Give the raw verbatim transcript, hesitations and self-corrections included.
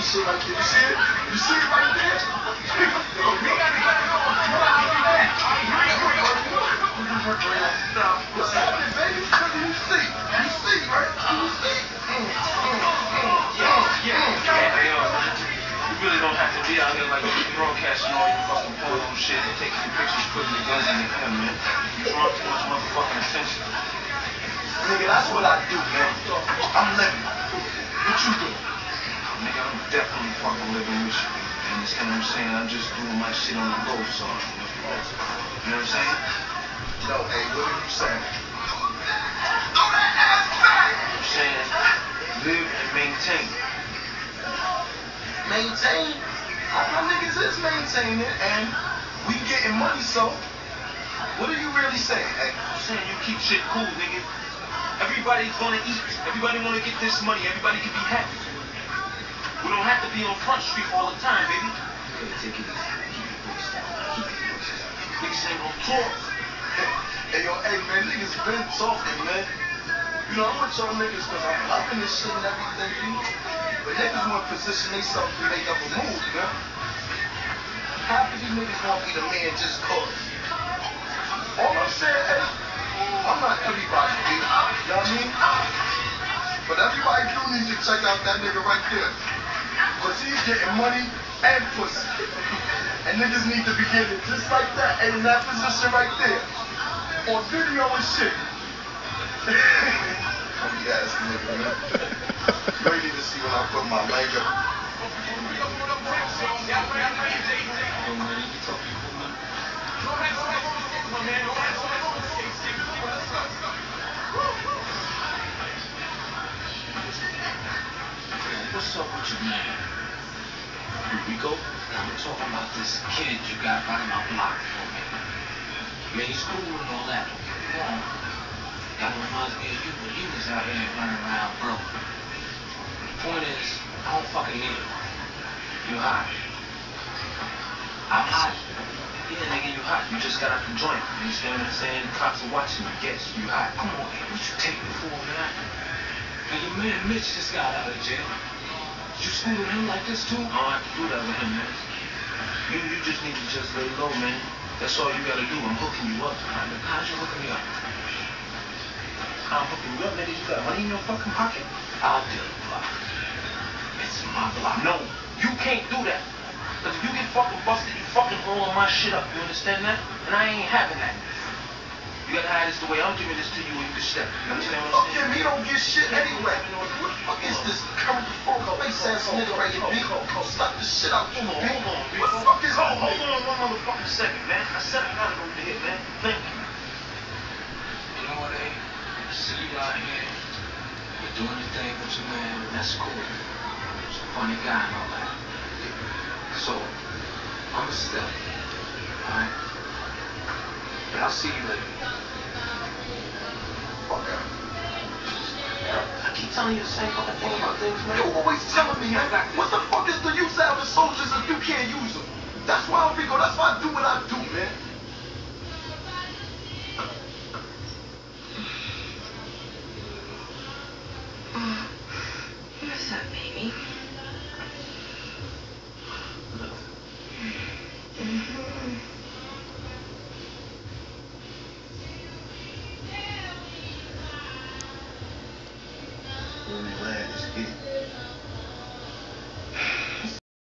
you see it right there. You see it? You see it right there? What's happening, baby? What do you see? You see, right? You see? You really don't have to be out here like broadcasting all your fucking photo shit and taking your pictures, putting your guns in the pen, man. You draw too much motherfucking attention. Nigga, that's what I do, man. I'm living. What you do? Nigga, I'm definitely fucking living with you. You understand what I'm saying? I'm just doing my shit on the go, so. You know what I'm saying? Yo, hey, what are you saying? Throw that ass back! I'm saying, live and maintain. Maintain? Our niggas is maintaining, and we getting money, so. What are you really saying? Hey, I'm saying you keep shit cool, nigga. Everybody's gonna eat. Everybody wanna get this money. Everybody can be happy. We don't have to be on Front Street all the time, baby. Yeah, take it easy. Keep your voice down. Keep your voice down. Niggas ain't gonna talk. Hey, hey, yo, hey, man, niggas been talking, man. You know, I'm with y'all niggas because I'm loving this shit and everything, dude. But niggas wanna position themselves to make up a move, man. How could you niggas wanna be the man just cause? All I'm saying, hey, I'm not everybody, dude. You know what I mean? But everybody do need to check out that nigga right there. Because he's getting money and pussy. And niggas need to be getting it just like that. And in that position right there. On video and shit. I'm ass nigga, man. You ain't need to see when I put my leg up. What's up with you, man? Rico, I'm talking about this kid you got right in my block for me. Man, he's cool and all that, don't get me wrong. That reminds me of you when you was out here running around broke. The point is, I don't fucking need it. You hot. I'm hot. Yeah, nigga, you hot. You just got out the joint. You understand what I'm saying? The cops are watching you. Yes, you hot. Come on, man. What you take me for, man? And your man Mitch just got out of jail. You schooling him like this too? I don't have to do that with him, man. You, you just need to just lay low, man. That's all you gotta do. I'm hooking you up. How'd you hook me up? I'm hooking you up, nigga. You got money in your fucking pocket? I'll deal the block. It's my block. No, you can't do that. Cause if you get fucking busted, you fucking rolling my shit up. You understand that? And I ain't having that. You gotta hide this the way I'm giving this to you and you can step. You understand what I'm saying? Fuck him, he don't get shit anyway. What the fuck is this? Come to fuck up, face ass nigga right here, big hole. Come slap this shit out you, big hole. What the fuck is that? Hold on one motherfucking second, man. I said I gotta go to here, man. Thank you. You know what, eh? I see you out here. You're doing the thing with your man, and that's cool. He's a funny guy and all that. So, I'm a step. Alright? But I'll see you later. I keep telling you the same fucking thing about things, man. You're always telling me, man. What the fuck is the use out of soldiers if you can't use them? That's why I'm Rico. That's why I do what I do, man. What's up, baby?